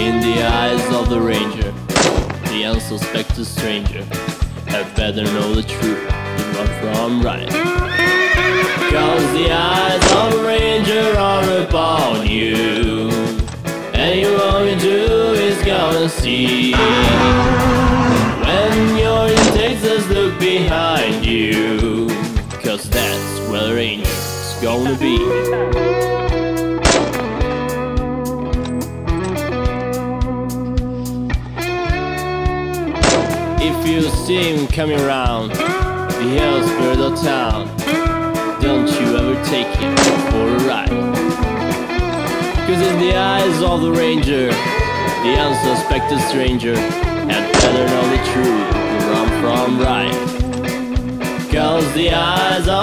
In the eyes of the ranger, the unsuspected stranger had better know the truth from right, 'cause the eyes of a ranger are upon you, and you only do is gonna see. When you're in Texas, look behind you, 'cause that's where the ranger's gonna be. If you see him coming round the outskirts of town, don't you ever take him for a ride, 'cause in the eyes of the ranger, the unsuspected stranger had better know the truth from right, 'cause the eyes of